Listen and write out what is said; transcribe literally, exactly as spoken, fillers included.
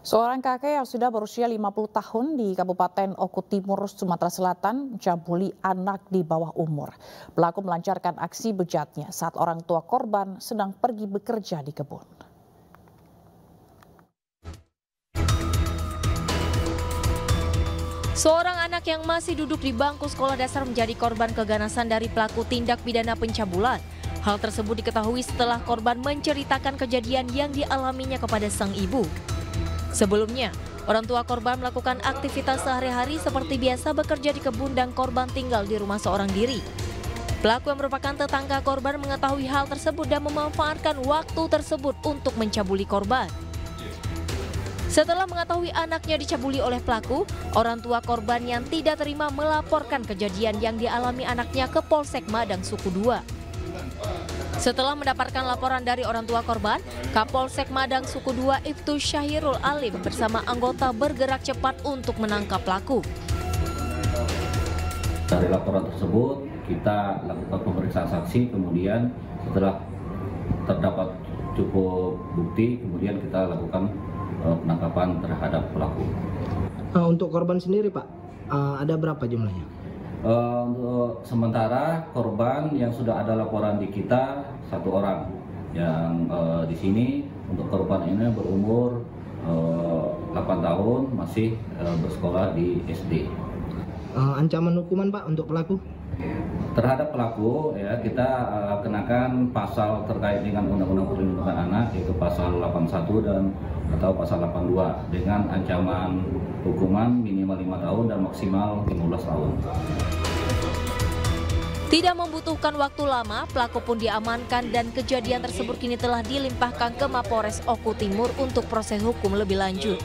Seorang kakek yang sudah berusia lima puluh tahun di Kabupaten Oku Timur, Sumatera Selatan, mencabuli anak di bawah umur. Pelaku melancarkan aksi bejatnya saat orang tua korban sedang pergi bekerja di kebun. Seorang anak yang masih duduk di bangku sekolah dasar menjadi korban keganasan dari pelaku tindak pidana pencabulan. Hal tersebut diketahui setelah korban menceritakan kejadian yang dialaminya kepada sang ibu. Sebelumnya, orang tua korban melakukan aktivitas sehari-hari seperti biasa bekerja di kebun dan korban tinggal di rumah seorang diri. Pelaku yang merupakan tetangga korban mengetahui hal tersebut dan memanfaatkan waktu tersebut untuk mencabuli korban. Setelah mengetahui anaknya dicabuli oleh pelaku, orang tua korban yang tidak terima melaporkan kejadian yang dialami anaknya ke Polsek Madang Suku dua. Setelah mendapatkan laporan dari orang tua korban, Kapolsek Madang Suku dua Iptu Syahrul Alim bersama anggota bergerak cepat untuk menangkap pelaku. Dari laporan tersebut, kita lakukan pemeriksaan saksi, kemudian setelah terdapat cukup bukti, kemudian kita lakukan penangkapan terhadap pelaku. Untuk korban sendiri, Pak, ada berapa jumlahnya? Untuk sementara korban yang sudah ada laporan di kita satu orang, yang uh, di sini untuk korban ini berumur uh, delapan tahun, masih uh, bersekolah di S D. Uh, ancaman hukuman, Pak, untuk pelaku? Terhadap pelaku ya kita uh, kenakan pasal terkait dengan Undang-Undang Perlindungan Anak, yaitu pasal delapan puluh satu dan atau pasal delapan puluh dua dengan ancaman hukuman minimal lima tahun dan maksimal lima belas tahun. Tidak membutuhkan waktu lama, pelaku pun diamankan dan kejadian tersebut kini telah dilimpahkan ke Mapolres Oku Timur untuk proses hukum lebih lanjut.